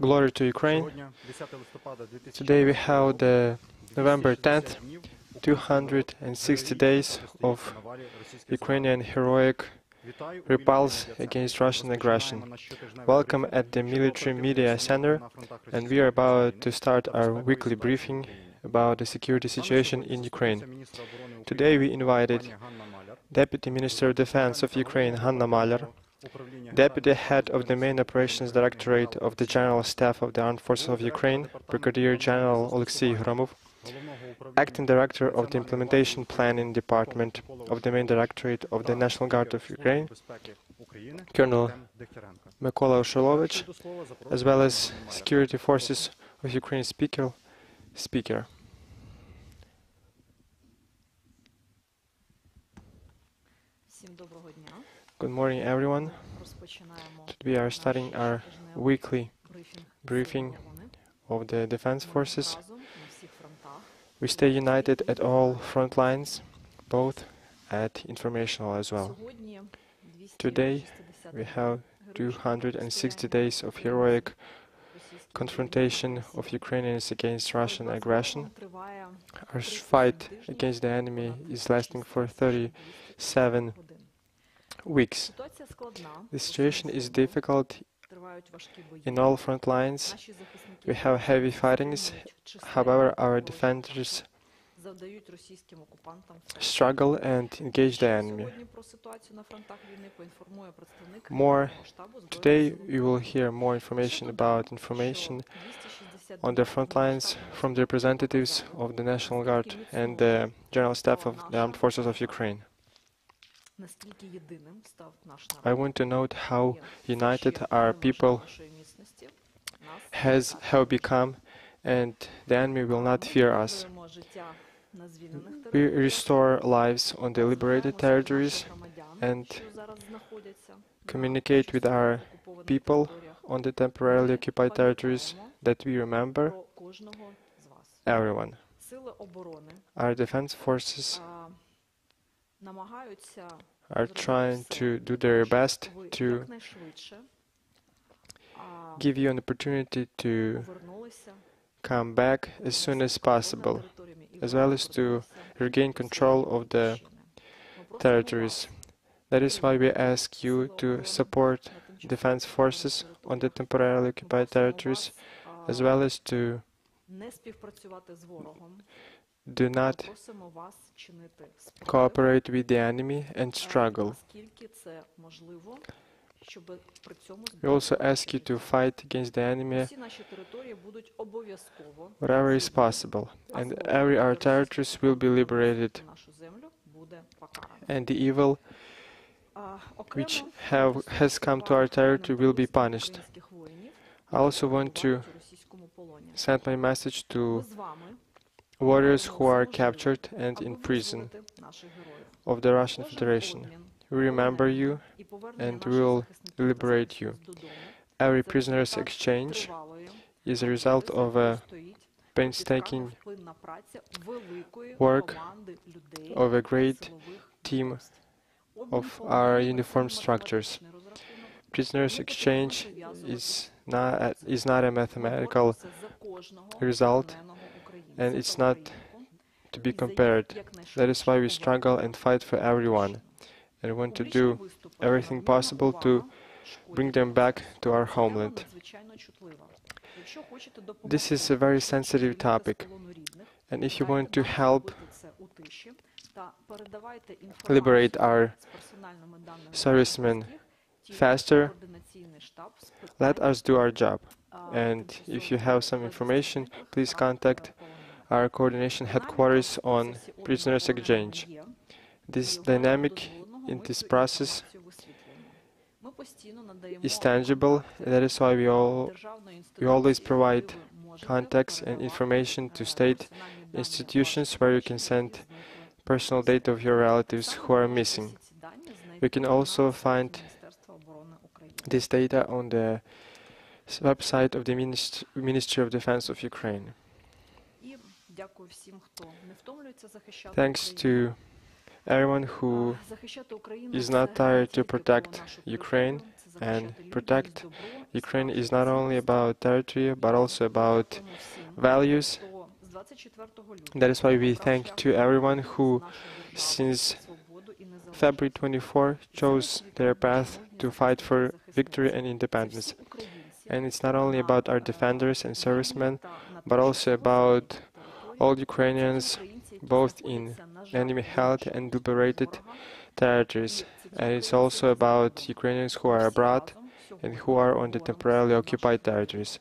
Glory to Ukraine. Today we have the November 10th, 260 days of Ukrainian heroic repulse against Russian aggression. Welcome at the Military Media Center, and we are about to start our weekly briefing about the security situation in Ukraine. Today we invited Deputy Minister of Defense of Ukraine, Hanna Maliar, Deputy Head of the Main Operations Directorate of the General Staff of the Armed Forces of Ukraine, Brigadier General Oleksii Hromov, Acting Director of the Implementation Planning Department of the Main Directorate of the National Guard of Ukraine, Colonel Mykola Urshalovych, as well as Security Forces of Ukraine Speaker. Good morning, everyone. We are starting our weekly briefing of the Defense Forces. We stay united at all front lines, both at informational as well. Today we have 260 days of heroic confrontation of Ukrainians against Russian aggression. Our fight against the enemy is lasting for 37 weeks. The situation is difficult in all front lines. We have heavy fightings. However, our defenders struggle and engage the enemy. Today you will hear more information on the front lines from the representatives of the National Guard and the General Staff of the Armed Forces of Ukraine. I want to note how united our people have become, and the enemy will not fear us. We restore lives on the liberated territories and communicate with our people on the temporarily occupied territories that we remember everyone. Our defense forces are trying to do their best to give you an opportunity to come back as soon as possible, as well as to regain control of the territories. That is why we ask you to support defense forces on the temporarily occupied territories, as well as to do not cooperate with the enemy and struggle. We also ask you to fight against the enemy wherever is possible, and every our territories will be liberated, and the evil which has come to our territory will be punished. I also want to send my message to warriors who are captured and in prison of the Russian Federation. We remember you and will liberate you. Every prisoner's exchange is a result of a painstaking work of a great team of our uniformed structures. Prisoner's exchange is not a mathematical result, and it's not to be compared. That is why we struggle and fight for everyone, and want to do everything possible to bring them back to our homeland. This is a very sensitive topic, and if you want to help liberate our servicemen faster, let us do our job. And if you have some information, please contact our coordination headquarters on prisoners exchange. This dynamic in this process is tangible, and that is why we always provide contacts and information to state institutions where you can send personal data of your relatives who are missing. You can also find this data on the website of the Ministry of Defense of Ukraine. Thanks to Everyone who is not tired to protect Ukraine, and protect Ukraine is not only about territory, but also about values. That is why we thank to everyone who, since February 24, chose their path to fight for victory and independence. And it's not only about our defenders and servicemen, but also about all Ukrainians, both in enemy-held and liberated territories. And it's also about Ukrainians who are abroad and who are on the temporarily occupied territories.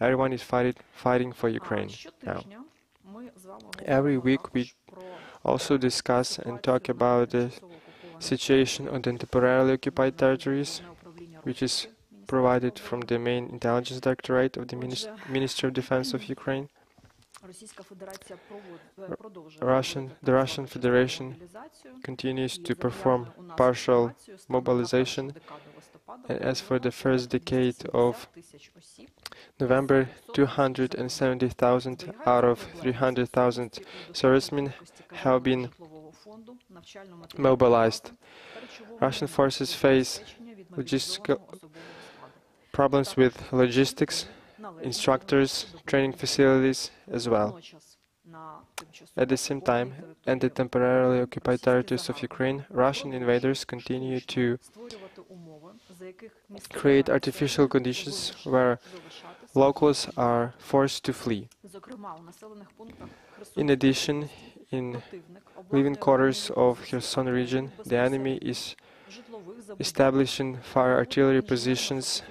Everyone is fighting for Ukraine now. Every week we also discuss and talk about the situation on the temporarily occupied territories, which is provided from the main intelligence directorate of the Ministry of Defense of Ukraine. The Russian Federation continues to perform partial mobilization, and as for the first decade of November, 270,000 out of 300,000 servicemen have been mobilized. Russian forces face logistical problems with logistics, instructors, training facilities as well. At the same time, in the temporarily occupied territories of Ukraine, Russian invaders continue to create artificial conditions where locals are forced to flee. In addition, in living quarters of Kherson region, the enemy is establishing fire artillery positions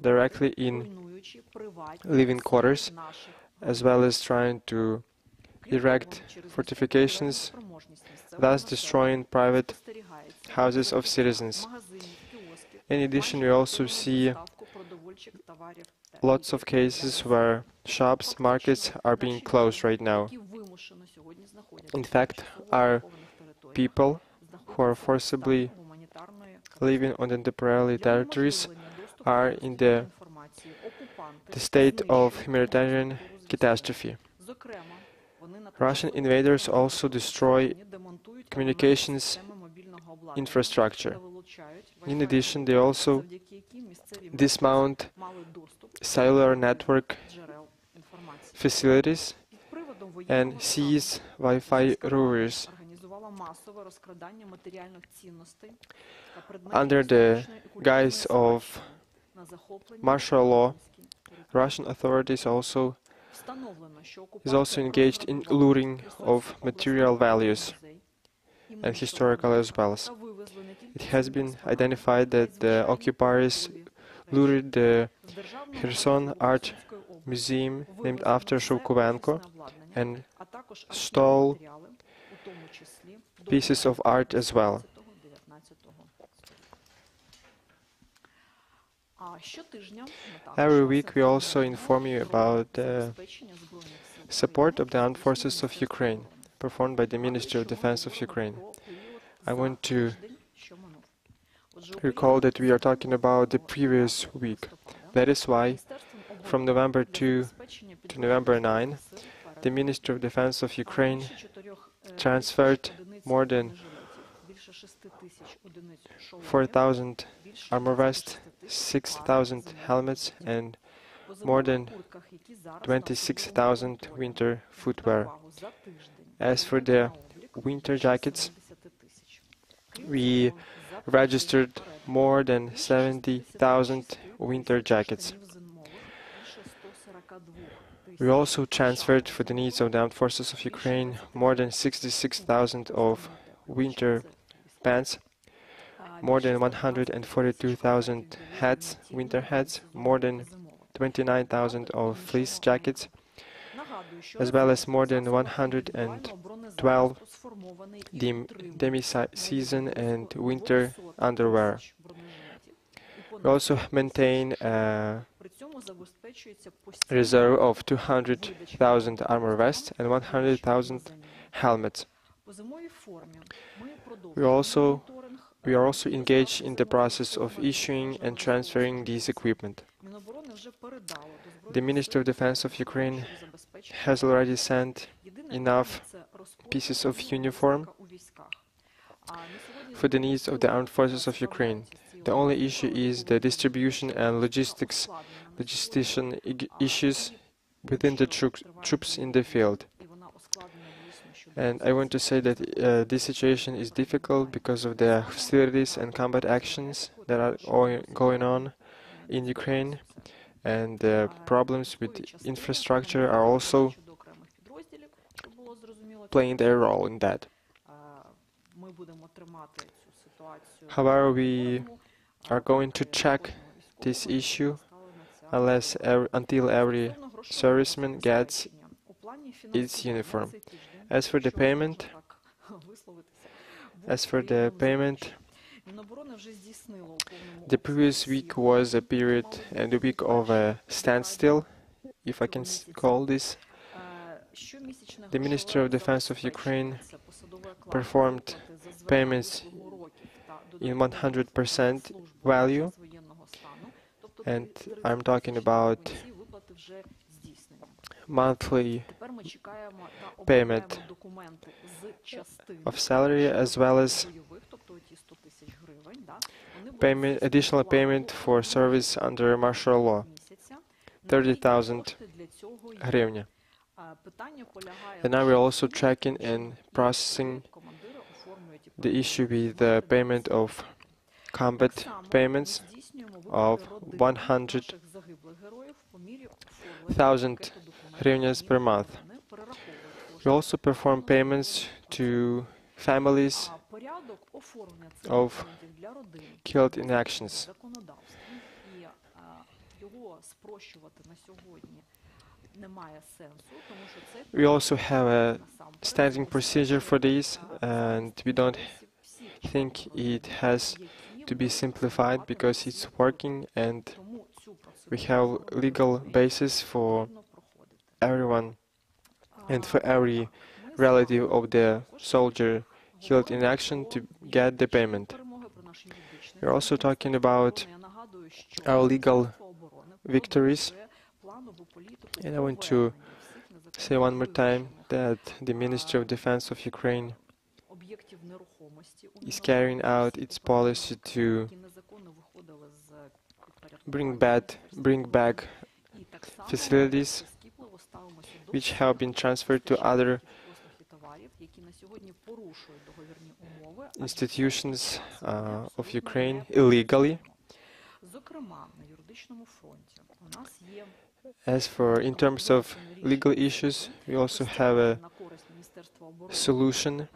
directly in living quarters, as well as trying to erect fortifications, thus destroying private houses of citizens. In addition, we also see lots of cases where shops, markets are being closed right now. In fact, our people who are forcibly living on the temporary territories are in the state of humanitarian catastrophe. Russian invaders also destroy communications infrastructure. In addition, they also dismount cellular network facilities and seize Wi-Fi routers. Under the guise of martial law, Russian authorities is also engaged in looting of material values and historical as well. It has been identified that the occupiers looted the Kherson Art Museum, named after Shevkovenko, and stole pieces of art as well. Every week we also inform you about the support of the armed forces of Ukraine, performed by the Ministry of Defense of Ukraine. I want to recall that we are talking about the previous week. That is why, from November 2 to November 9, the Ministry of Defense of Ukraine transferred more than 4,000 armor vests, 6,000 helmets, and more than 26,000 winter footwear. As for the winter jackets, we registered more than 70,000 winter jackets. We also transferred for the needs of the armed forces of Ukraine more than 66,000 of winter pants, more than 142,000 hats, winter hats, more than 29,000 of fleece jackets, as well as more than 112 demi-season and winter underwear. We also maintain a reserve of 200,000 armor vests and 100,000 helmets. We are also engaged in the process of issuing and transferring these equipment. The Ministry of Defense of Ukraine has already sent enough pieces of uniform for the needs of the armed forces of Ukraine. The only issue is the distribution and logistical issues within the troops in the field. And I want to say that this situation is difficult because of the hostilities and combat actions that are going on in Ukraine, and the problems with infrastructure are also playing their role in that. However, we are going to check this issue until every serviceman gets its uniform. As for the payment, the previous week was a period and a week of a standstill, if I can call this. The Minister of Defense of Ukraine performed payments in 100% value, and I'm talking about monthly payment of salary as well as additional payment for service under martial law, 30,000 hryvnia. And now we're also tracking and processing the issue with the payment of combat payments of 100,000 hryvnias per month. We also perform payments to families of killed in actions. We also have a standing procedure for this, and we don't think it has to be simplified because it's working and we have legal basis for everyone and for every relative of the soldier killed in action to get the payment. We're also talking about our legal victories, and I want to say one more time that the Ministry of Defense of Ukraine is carrying out its policy to bring back facilities which have been transferred to other institutions of Ukraine illegally. In terms of legal issues, we also have a solution,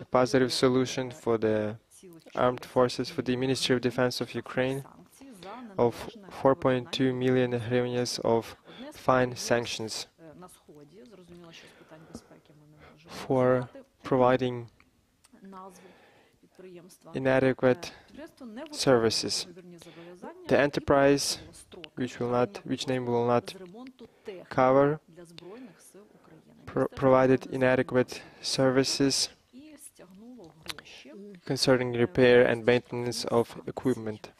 a positive solution for the armed forces, for the Ministry of Defense of Ukraine, of 4.2 million hryvnias of fine sanctions for providing inadequate services. The enterprise, which name will not cover, provided inadequate services concerning repair and maintenance of equipment.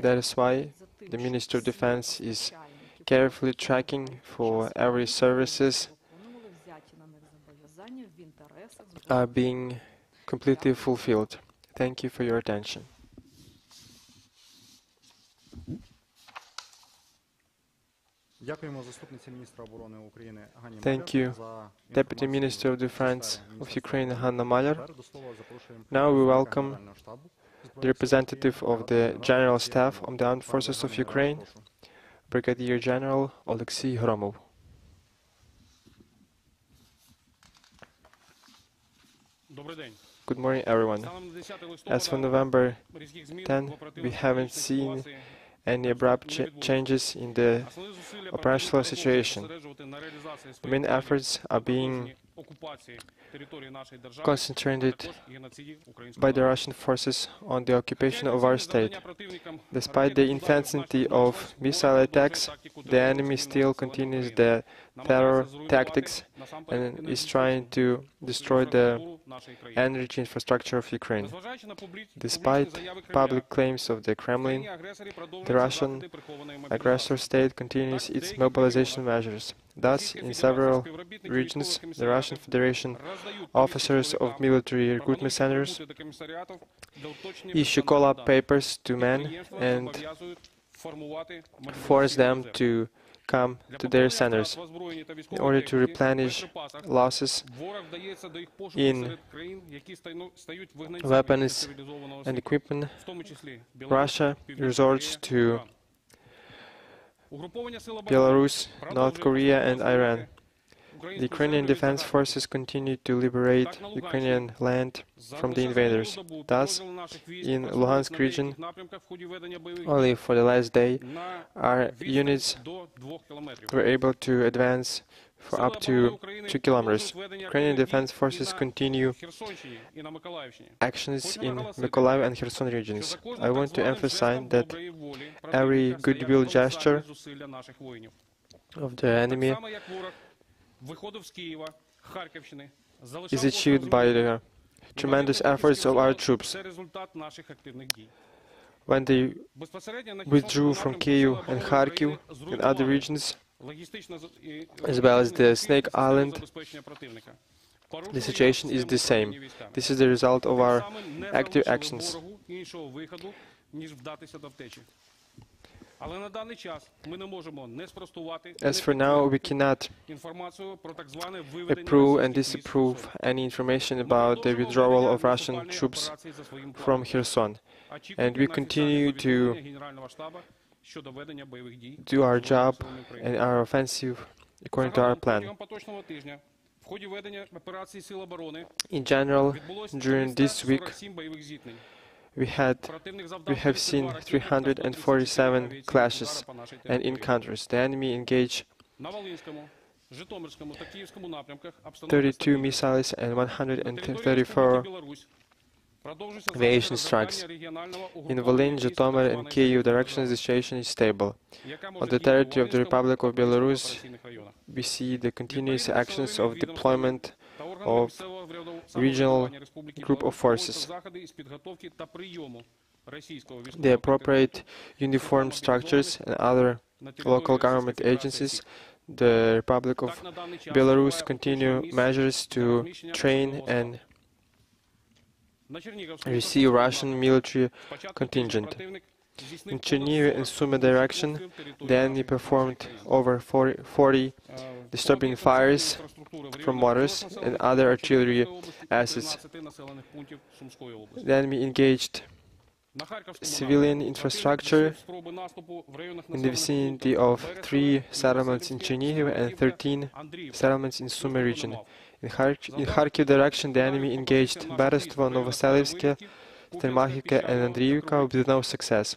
That is why the Minister of Defense is carefully tracking for every services are being completely fulfilled. Thank you for your attention. Thank you, Deputy Minister of Defense of Ukraine, Hanna Maliar. Now we welcome the representative of the General Staff of the Armed Forces of Ukraine, Brigadier General Oleksii Hromov. Good morning, everyone. As for November 10, we haven't seen any abrupt changes in the operational situation. The main efforts are being concentrated by the Russian forces on the occupation of our state. Despite the intensity of missile attacks, the enemy still continues the terror tactics and is trying to destroy the energy infrastructure of Ukraine. Despite public claims of the Kremlin, the Russian aggressor state continues its mobilization measures. Thus, in several regions, the Russian Federation officers of military recruitment centers issue call-up papers to men and force them to come to their centers in order to replenish losses in weapons and equipment. Russia resorts to Belarus, North Korea and Iran. The Ukrainian Defense Forces continue to liberate Ukrainian land from the invaders. Thus, in Luhansk region, only for the last day, our units were able to advance for up to 2 kilometers. Ukrainian Defense Forces continue actions in Mykolaiv and Kherson regions. I want to emphasize that every goodwill gesture of the enemy is achieved by the tremendous efforts of our troops. When they withdrew from Kyiv and Kharkiv and other regions, as well as the Snake Island, the situation is the same. This is the result of our active actions. As for now, we cannot approve and disapprove any information about the withdrawal of Russian troops from Kherson, and we continue to do our job and our offensive according to our plan. In general, during this week, we have seen 347 clashes and encounters. The enemy engaged 32 missiles and 134 aviation strikes. In Volyn, Zhytomyr and Kyiv directions, the situation is stable. On the territory of the Republic of Belarus, we see the continuous actions of deployment of regional group of forces. The appropriate uniform structures and other local government agencies, the Republic of Belarus continue measures to train and receive Russian military contingent. In Chernihiv and Sumy direction, the enemy performed over 40 disturbing fires from mortars and other artillery assets. The enemy engaged civilian infrastructure in the vicinity of 3 settlements in Chernihiv and 13 settlements in Sumy region. In Kharkiv direction, the enemy engaged Berestovo, Novoselivske, Stelmachivka and Andreevka with no success.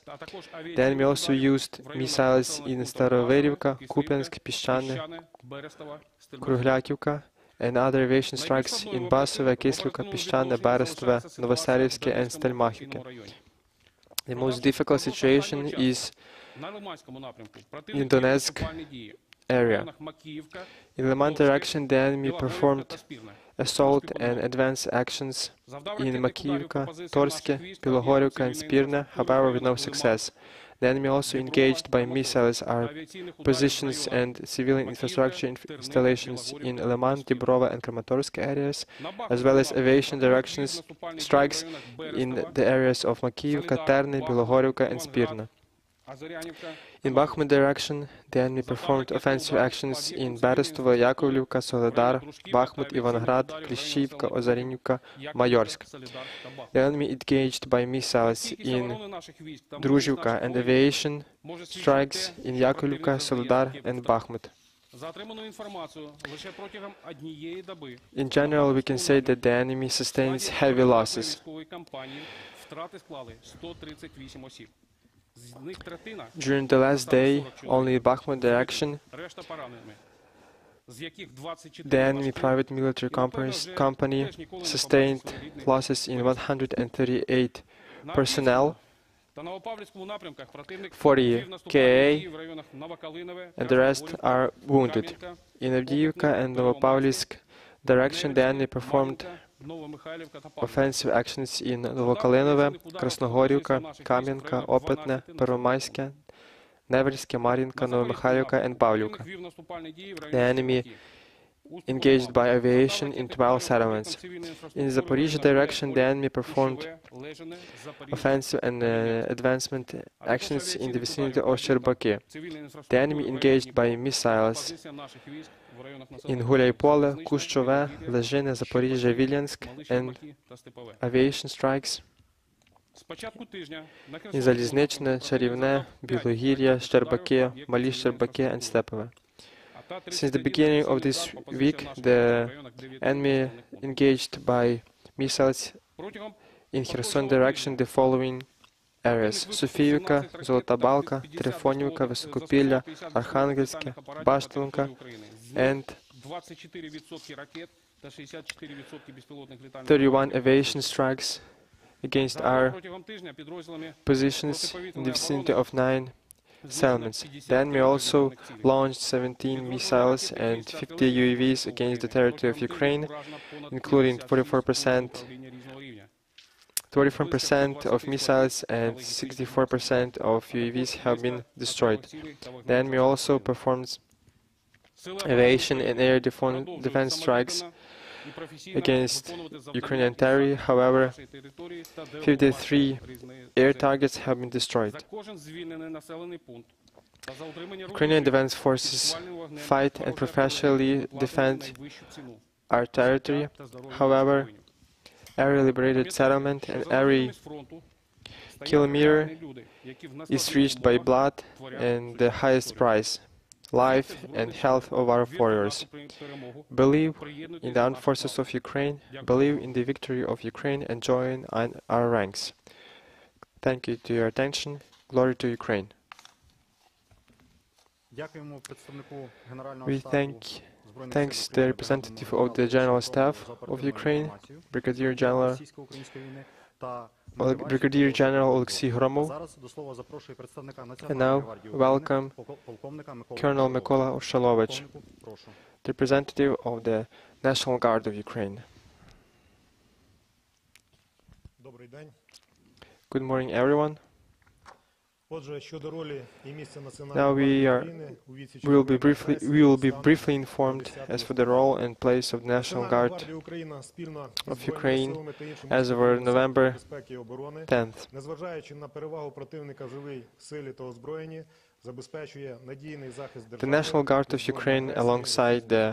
The enemy also used missiles in Staroverivka, Kupiansk, Pischane, Krugliakivka and other aviation strikes in Basove, Kislyuka, Pischane, Berestove, Novoselivske and Stelmachivka. The most difficult situation is in Donetsk area. In Liman direction, the enemy performed assault and advance actions in Makiivka, Torske, Bilogorivka and Spirna, however with no success. The enemy also engaged by missiles our positions and civilian infrastructure installations in Liman, Dibrova and Kramatorsk areas, as well as aviation directions strikes in the areas of Makiivka, Terny, Bilogorivka and Spirna. In Bakhmut direction, the enemy performed offensive actions in Berestovo, Yakovlivka, Soledar, Bakhmut, Ivangrad, Klishchivka, Ozarynivka, Mayorsk. The enemy engaged by missiles in Druzhivka and aviation strikes in Yakovlivka, Soledar and Bakhmut. In general, we can say that the enemy sustains heavy losses. During the last day, only in Bakhmut direction, the enemy private military company sustained losses in 138 personnel, 40 KA, and the rest are wounded. In Avdiivka and Novopavlivsk direction, the enemy performed offensive actions in Novokalinove, Krasnogorivka, Kam'yanka, Opetne, Pervomayske, Nevrsky, Marinka, Novomykhailivka and Pavlivka. The enemy engaged by aviation in 12 settlements. In the Zaporizhzhia direction, the enemy performed offensive and advancement actions in the vicinity of Shcherbaki. The enemy engaged by missiles in Gulyaypole, Kushchove, Lezhine, Zaporizhzhia, Vilyansk, and aviation strikes in Zaliznechne, Cherivne, Bilogirya, Shcherbaki, Mali Shcherbaki, and Stepeve. Since the beginning of this week, the enemy engaged by missiles in Kherson direction the following areas: Софіївка, Золота Балка, Трифонівка, Високопілля, Архангельське, Баштанка, and 31 aviation strikes against our positions in the vicinity of 9 settlements. The enemy also launched 17 missiles and 50 UAVs against the territory of Ukraine, including 44% of missiles and 64% of UAVs have been destroyed. The enemy also performs aviation and air defense strikes against Ukrainian territory. However, 53 air targets have been destroyed. Ukrainian defense forces fight and professionally defend our territory. However, every liberated settlement and every kilometer is reached by blood and the highest price: life and health of our warriors. Believe in the armed forces of Ukraine, believe in the victory of Ukraine, and join our ranks. Thank you to your attention. Glory to Ukraine. We thanks the representative of the General Staff of Ukraine, Brigadier General Oleksii Hromov, and now welcome Colonel Mykola Urshalovych, representative of the National Guard of Ukraine. Good morning, everyone. Now we will be briefly informed as for the role and place of the National Guard of Ukraine as of November 10th. The National Guard of Ukraine, alongside the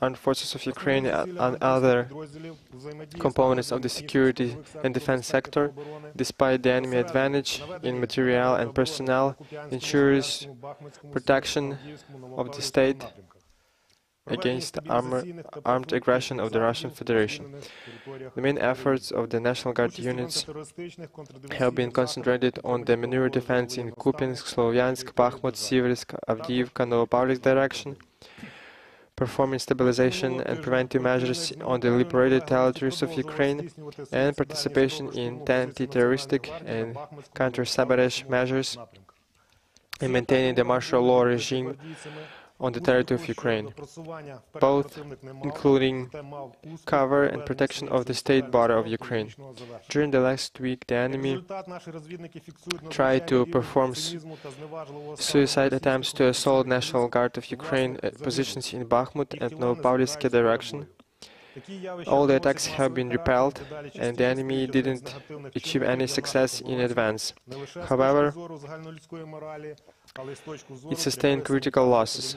armed forces of Ukraine and other components of the security and defense sector, despite the enemy advantage in material and personnel, ensures protection of the state against armed aggression of the Russian Federation. The main efforts of the National Guard units have been concentrated on the maneuver defense in Kupiansk, Slovyansk, Bakhmut, Siversk, Avdiivka, Novopavlivsk direction, performing stabilization and preventive measures on the liberated territories of Ukraine, and participation in anti-terroristic and counter-sabotage measures, and maintaining the martial law regime on the territory of Ukraine, both including cover and protection of the state border of Ukraine. During the last week, the enemy tried to perform suicide attempts to assault National Guard of Ukraine positions in Bakhmut and Novopavlivsk direction. All the attacks have been repelled, and the enemy didn't achieve any success in advance. However, it sustained critical losses.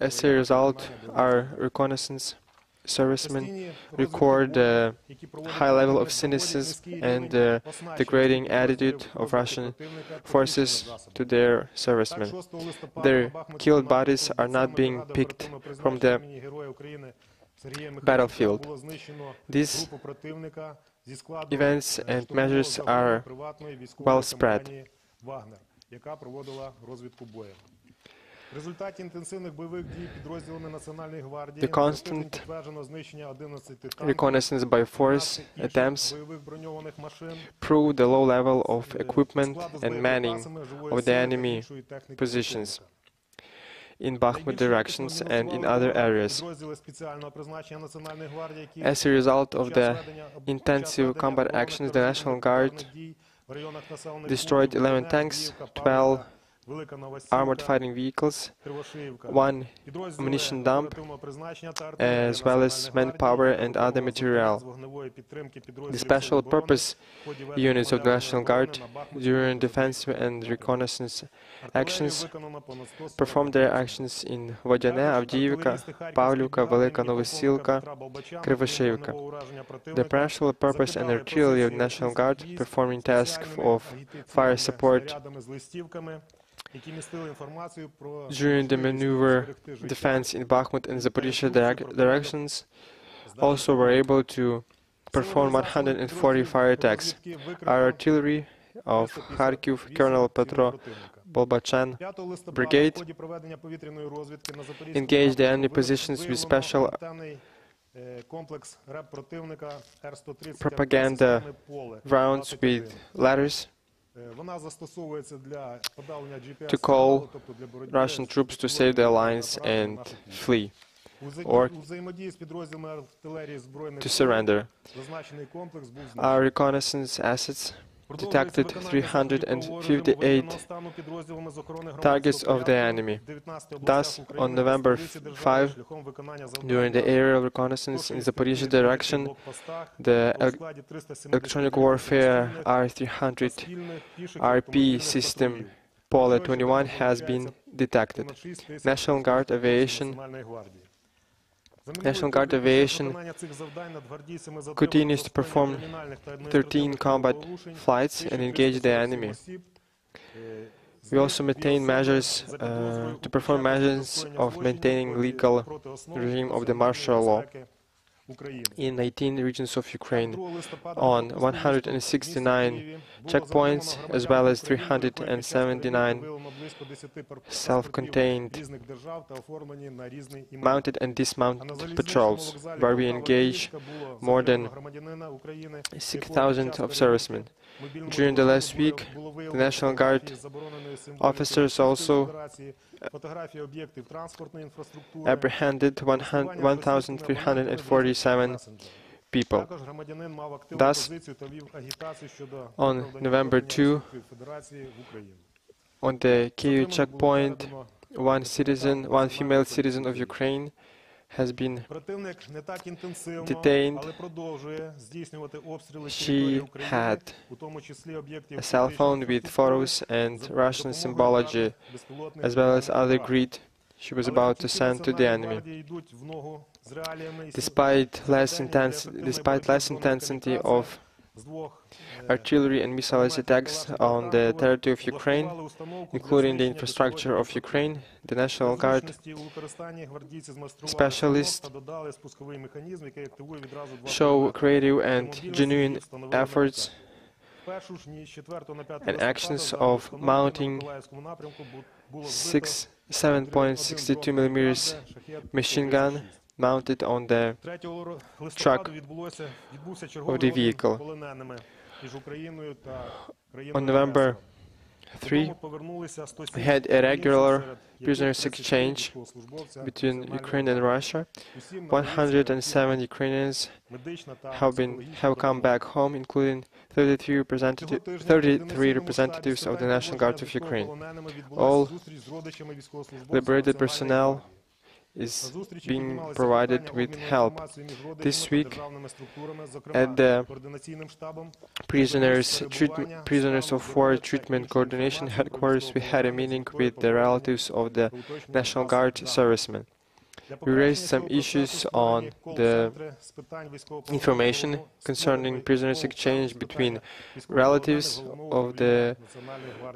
As a result, our reconnaissance servicemen record the high level of cynicism and the degrading attitude of Russian forces to their servicemen. Their killed bodies are not being picked from the battlefield. These events and measures are well spread. The constant reconnaissance by force attempts prove the low level of equipment and manning of the enemy positions in Bakhmut directions and in other areas. As a result of the intensive combat actions, the National Guard destroyed 11 tanks, 12 armored fighting vehicles, one ammunition dump, as well as manpower and other material. The special purpose units of the National Guard during defense and reconnaissance actions performed their actions in Vodyane, Avdiivka, Pavlivka, Velika Novosilka, Krivoshivka. The special purpose and artillery of the National Guard performing tasks of fire support during the maneuver defense in Bakhmut and Zaporizhia directions, also were able to perform 140 fire attacks. Our artillery of Kharkiv, Colonel Petro Bolbachan Brigade engaged the enemy positions with special propaganda rounds with ladders to call Russian troops to save their lines and flee or to surrender. Our reconnaissance assets detected 358 targets of the enemy. Thus, on November 5, during the aerial reconnaissance in Zaporizhia direction, the electronic warfare R-300 RP system Pole 21 has been detected. National Guard Aviation continues to perform 13 combat flights and engage the enemy. We also maintain measures to perform measures of maintaining legal regime of the martial law in 19 regions of Ukraine on 169 checkpoints, as well as 379 self-contained mounted and dismounted patrols, where we engage more than 6,000 of servicemen. During the last week, the National Guard officers also apprehended 1,347 people. Thus, on November 2, on the Kyiv checkpoint, one female citizen of Ukraine has been detained. She had a cell phone with photos and Russian symbology, as well as other greed she was about to send to the enemy. Despite less intensity of artillery and missile attacks on the territory of Ukraine, including the infrastructure of Ukraine, the National Guard specialists show creative and genuine efforts and actions of mounting 7.62 millimeters machine gun mounted on the truck of the vehicle. On November 3, we had a regular prisoners exchange between Ukraine and Russia. 107 Ukrainians have come back home, including 33 representatives of the National Guard of Ukraine. All liberated personnel is being provided with help. This week, at the Prisoners of War Treatment Coordination Headquarters, we had a meeting with the relatives of the National Guard servicemen. We raised some issues on the information concerning prisoners exchange between relatives of the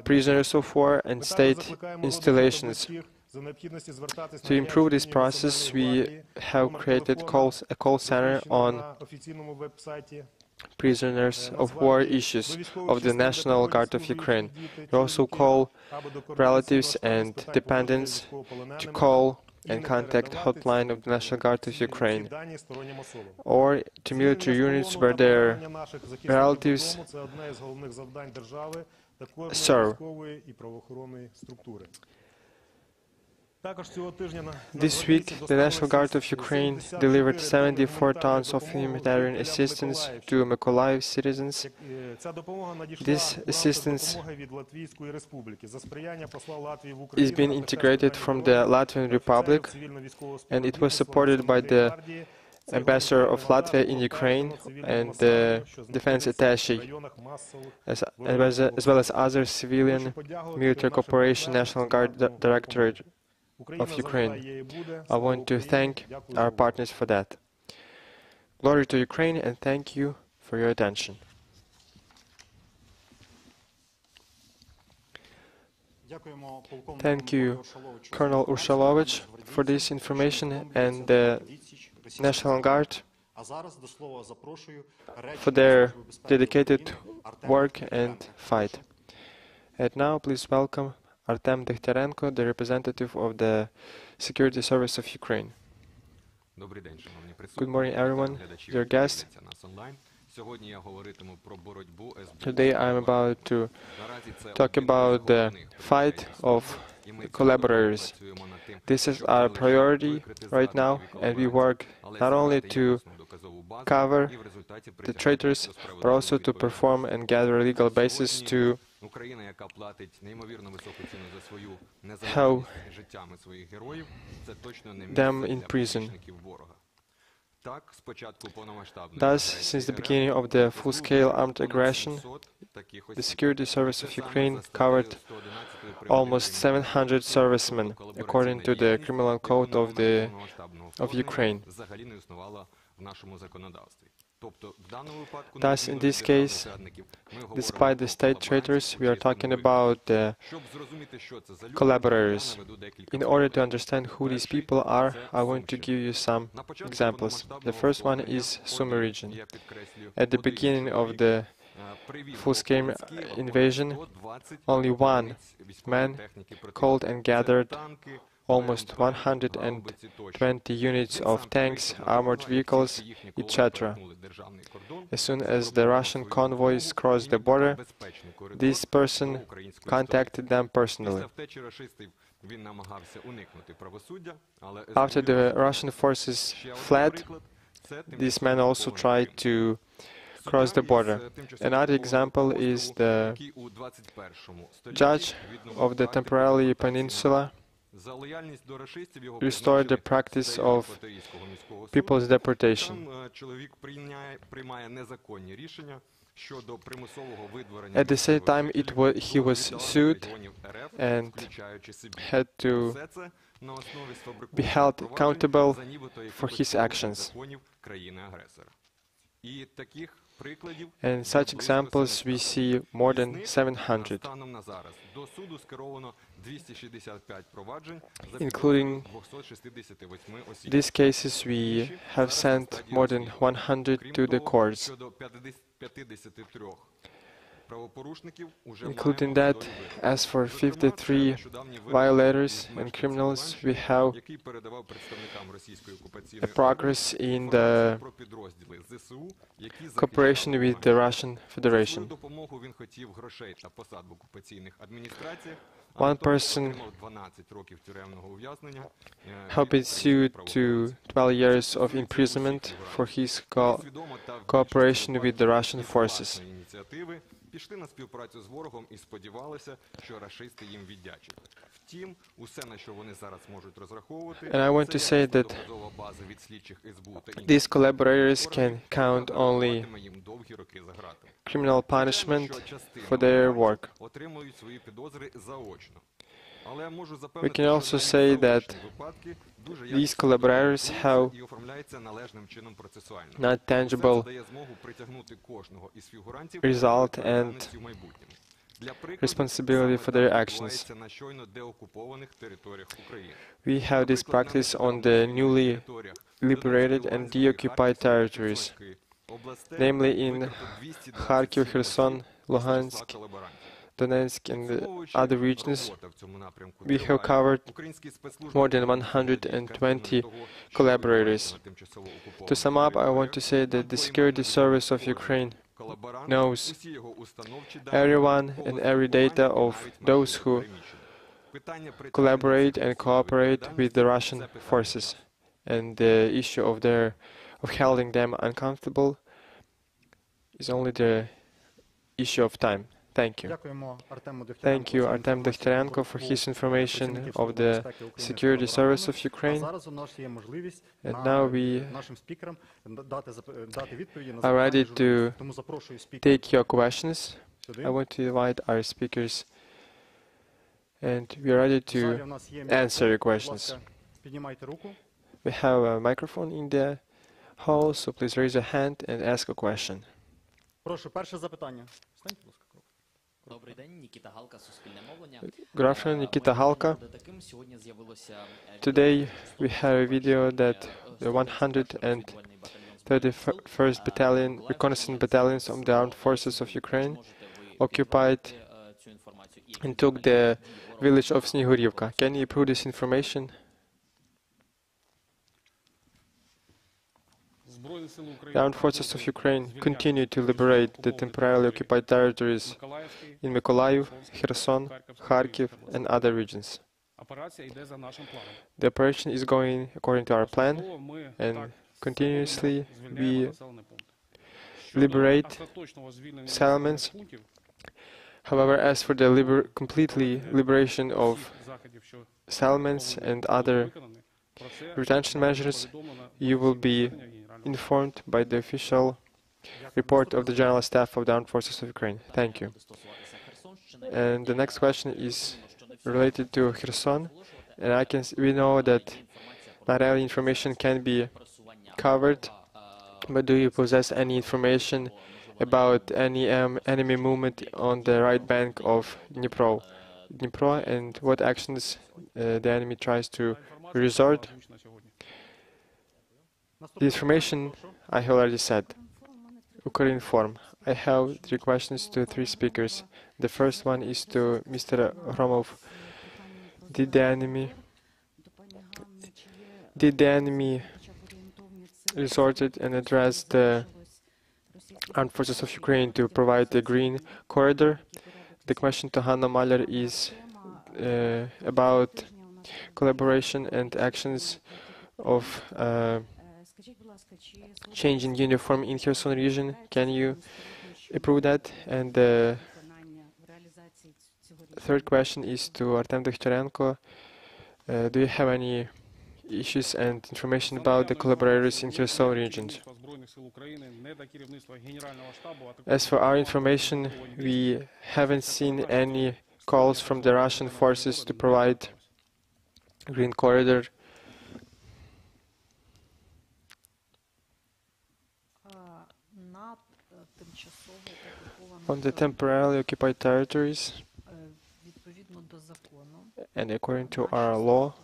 prisoners of war and state installations. To improve this process, we have created a call center on prisoners of war issues of the National Guard of Ukraine. We also call relatives and dependents to call and contact hotline of the National Guard of Ukraine, or to military units where their relatives serve. This week, the National Guard of Ukraine delivered 74 tons of humanitarian assistance to Mykolaiv citizens. This assistance is being integrated from the Latvian Republic, and it was supported by the Ambassador of Latvia in Ukraine and the defense attaché, as well as other civilian military cooperation National Guard Directorate of Ukraine. I want to thank our partners for that. Glory to Ukraine, and thank you for your attention. Thank you, Colonel Urshalovych, for this information, and the National Guard for their dedicated work and fight. And now, please welcome Artem Dekhtiarenko, the representative of the Security Service of Ukraine. Good morning, everyone, dear guests. Today I am about to talk about the fight of collaborators. This is our priority right now, and we work not only to cover the traitors, but also to perform and gather a legal basis to help them in prison. Thus, since the beginning of the full-scale armed aggression, the Security Service of Ukraine covered almost 700 servicemen, according to the Criminal Code of Ukraine. Thus, in this case, despite the state traitors, we are talking about the collaborators. In order to understand who these people are, I want to give you some examples. The first one is Sumy region. At the beginning of the full-scale invasion, only one man called and gathered almost 120 units of tanks, armored vehicles, etc. As soon as the Russian convoys crossed the border, this person contacted them personally. After the Russian forces fled, this man also tried to cross the border. Another example is the judge of the temporary peninsula restored the practice of people's deportation. At the same time, he was sued and had to be held accountable for his actions. And such examples we see more than 700, including these cases we have sent more than 100 to the courts. Including that, as for 53 violators and criminals, we have a progress in the cooperation with the Russian Federation. One person has been sued to 12 years of imprisonment for his cooperation with the Russian forces. And I want to say that these collaborators can count only criminal punishment for their work. We can also say that these collaborators have not tangible result and responsibility for their actions. We have this practice on the newly liberated and deoccupied territories, namely in Kharkiv, Kherson, Luhansk, Donetsk and other regions. We have covered more than 120 collaborators. To sum up, I want to say that the Security Service of Ukraine knows everyone and every data of those who collaborate and cooperate with the Russian forces, and the issue of holding them uncomfortable is only the issue of time. Thank you. Thank you, Artem Dekhtiarenko, for his information of the security service of Ukraine. And now we are ready to take your questions. I want to invite our speakers, and we are ready to answer your questions. We have a microphone in the hall, so please raise your hand and ask a question. Good afternoon, Nikita Halka. Today we have a video that the 131st Battalion, Reconnaissance Battalions of the Armed Forces of Ukraine occupied and took the village of Snigurivka. Can you prove this information? The armed forces of Ukraine continue to liberate the temporarily occupied territories in Mykolaiv, Kherson, Kharkiv, and other regions. The operation is going according to our plan, and continuously we liberate settlements. However, as for the completely liberation of settlements and other retention measures, you will be informed by the official report of the General Staff of the Armed Forces of Ukraine. Thank you. And the next question is related to Kherson, and we know that not all information can be covered, but do you possess any information about any enemy movement on the right bank of Dnipro, and what actions the enemy tries to resort? The information I have already said. Ukrinform. I have three questions to three speakers. The first one is to Mr. Hromov. Did the enemy resorted and addressed the armed forces of Ukraine to provide the green corridor? The question to Hanna Maliar is about collaboration and actions of changing uniform in Kherson region. Can you approve that? And the third question is to Artem Dekhtiarenko. Do you have any issues and information about the collaborators in Kherson region? As for our information, we haven't seen any calls from the Russian forces to provide green corridor. On the temporarily occupied territories, and according to our law,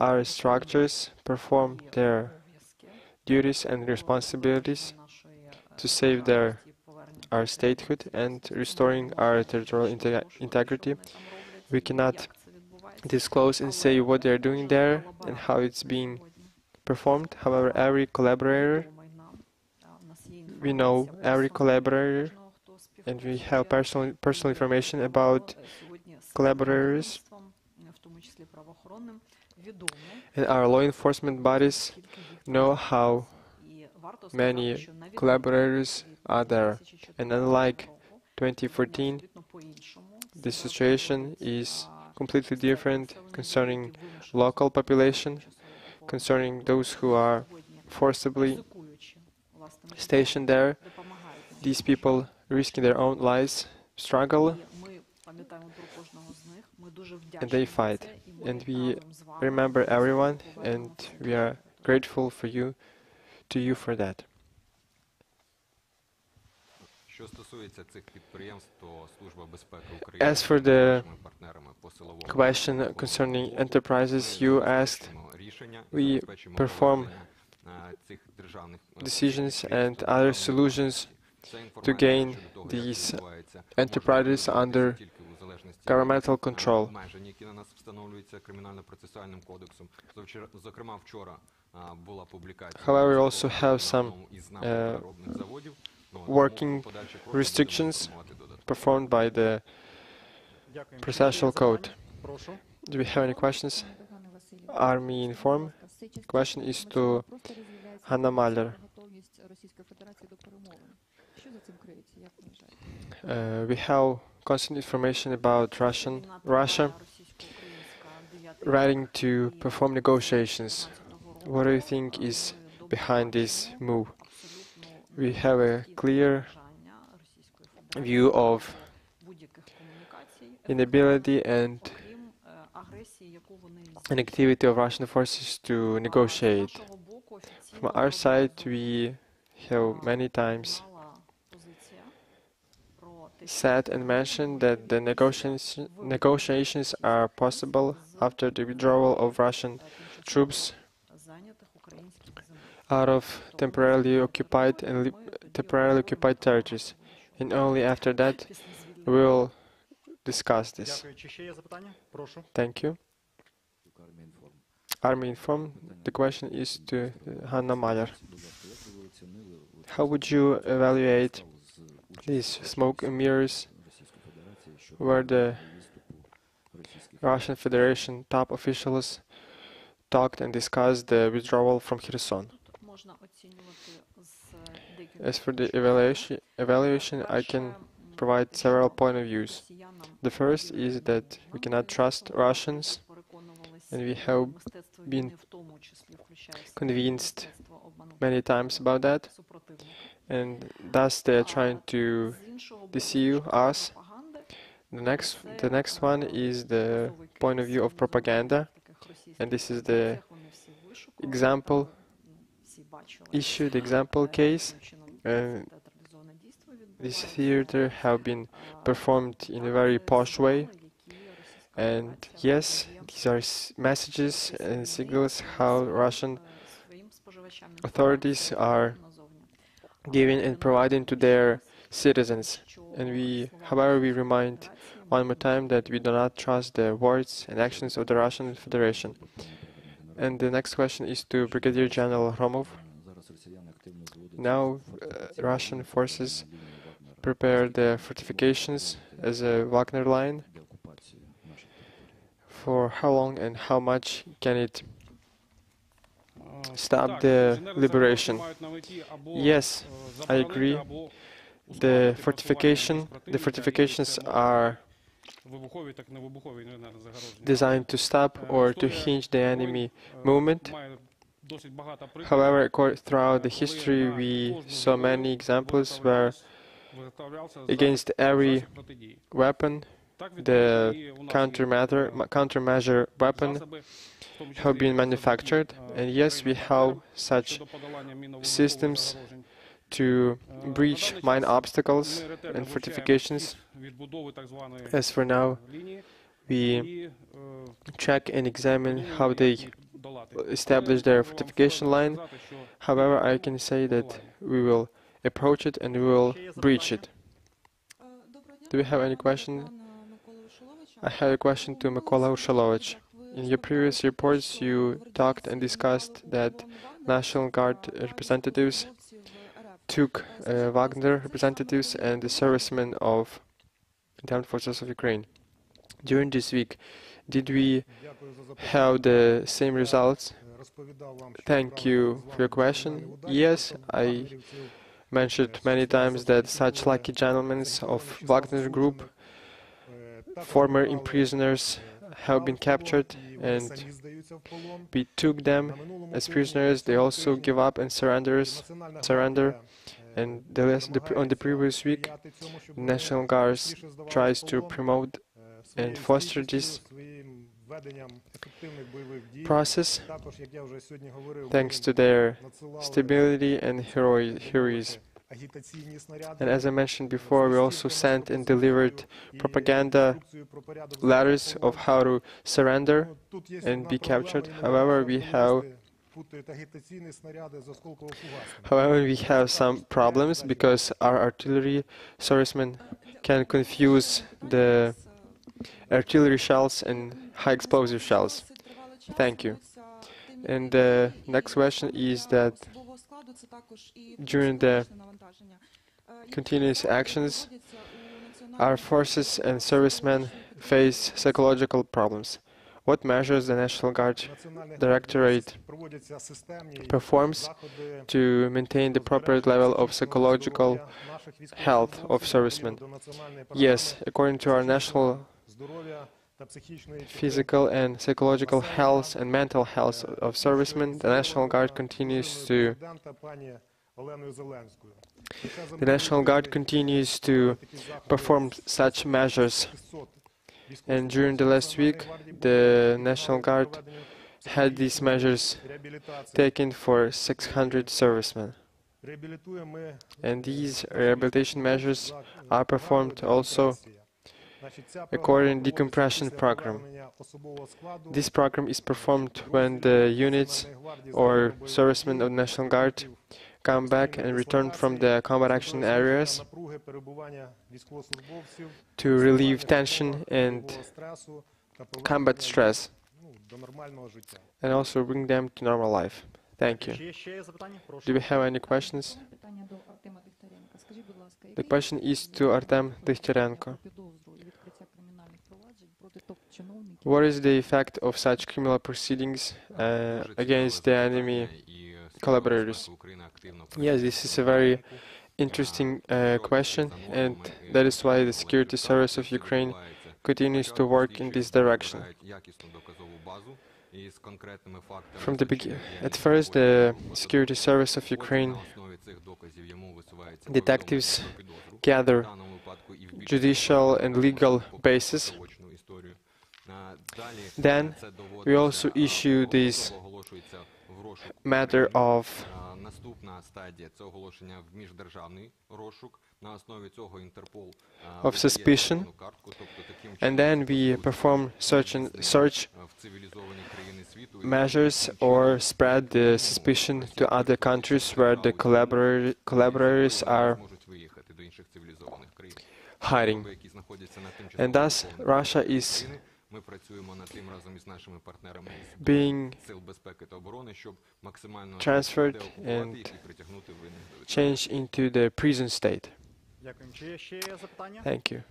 our structures perform their duties and responsibilities to save our statehood and restoring our territorial integrity. We cannot disclose and say what they are doing there and how it's being performed. However, we know every collaborator, and we have personal information about collaborators. And our law enforcement bodies know how many collaborators are there. And unlike 2014, the situation is completely different concerning local population, concerning those who are forcibly stationed there. These people, risking their own lives, struggle, and they fight. And we remember everyone, and we are grateful to you for that. As for the question concerning enterprises you asked, we perform decisions and other solutions to gain these enterprises under governmental control. However, we also have some working restrictions performed by the processual code. Do we have any questions? Army Inform. Question is to Hanna Maliar. We have constant information about Russia ready to perform negotiations. What do you think is behind this move? We have a clear view of inability and inactivity of Russian forces to negotiate. From our side, we have many times said and mentioned that the negotiations are possible after the withdrawal of Russian troops out of temporarily occupied territories, and only after that we will discuss this. Thank you. Army Inform. The question is to Hanna Maliar. How would you evaluate these smoke and mirrors where the Russian Federation top officials talked and discussed the withdrawal from Kherson? As for the evaluation, I can provide several points of views. The first is that we cannot trust Russians, and we have been convinced many times about that, and thus they are trying to deceive us. The next one is the point of view of propaganda, and this is the example issue, the example case. This theater have been performed in a very posh way, and yes, these are messages and signals how Russian authorities are giving and providing to their citizens. And however, we remind one more time that we do not trust the words and actions of the Russian Federation. And the next question is to Brigadier General Hromov. Now, Russian forces prepare their fortifications as a Wagner line. For how long and how much can it stop the liberation? Yes, I agree. The fortifications are designed to stop or to hinge the enemy movement. However, throughout the history, we saw many examples where against every weapon, the countermeasure weapon have been manufactured. And yes, we have such systems to breach mine obstacles and fortifications. As for now, we check and examine how they establish their fortification line. However, I can say that we will approach it and we will breach it. Do we have any question? I have a question to Mykola Urshalovych. In your previous reports, you talked and discussed that National Guard representatives took Wagner representatives and the servicemen of the armed forces of Ukraine. During this week, did we have the same results? Thank you for your question. Yes, I mentioned many times that such lucky gentlemen of Wagner Group, former prisoners, have been captured, and we took them as prisoners. They also give up and surrender. And on the previous week, the National Guard tries to promote and foster this process thanks to their stability and heroism. And as I mentioned before, we also sent and delivered propaganda letters of how to surrender and be captured. However, we have some problems because our artillery servicemen can confuse the artillery shells and high explosive shells. Thank you. And the next question is that during the continuous actions, our forces and servicemen face psychological problems. What measures the National Guard Directorate performs to maintain the appropriate level of psychological health of servicemen? Yes, according to our national physical and psychological health and mental health of servicemen, the National Guard continues to perform such measures. And during the last week, the National Guard had these measures taken for 600 servicemen. And these rehabilitation measures are performed also according to the decompression program. This program is performed when the units or servicemen of the National Guard come back and return from the combat action areas to relieve tension and combat stress, and also bring them to normal life. Thank you. Do we have any questions? The question is to Artem Dekhtiarenko. What is the effect of such criminal proceedings against the enemy collaborators? Yes, this is a very interesting question, and that is why the Security Service of Ukraine continues to work in this direction. From the beginning, at first, the Security Service of Ukraine detectives gather judicial and legal basis. Then we also issue this matter of suspicion, and then we perform search measures or spread the suspicion to other countries where the collaborators are hiding. And thus Russia is being transferred and changed into the prison state. Thank you.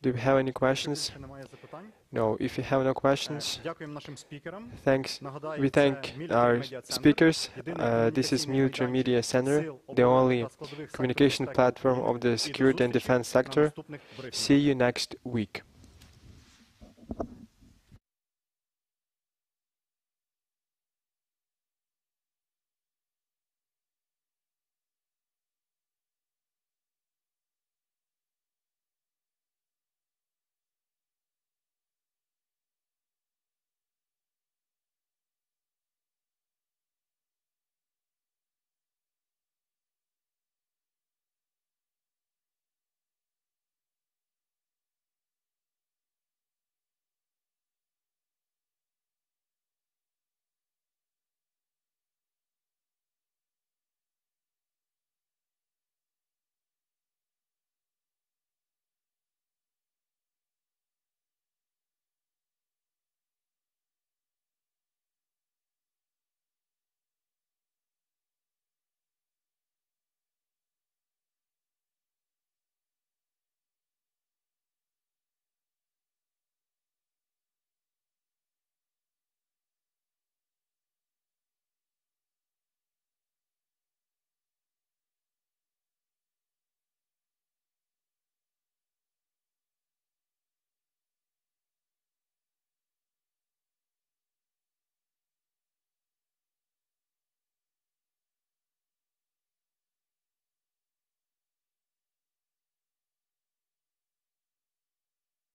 Do we have any questions? No. If you have no questions, thanks. We thank our speakers. This is Military Media Center, the only communication platform of the security and defense sector. See you next week.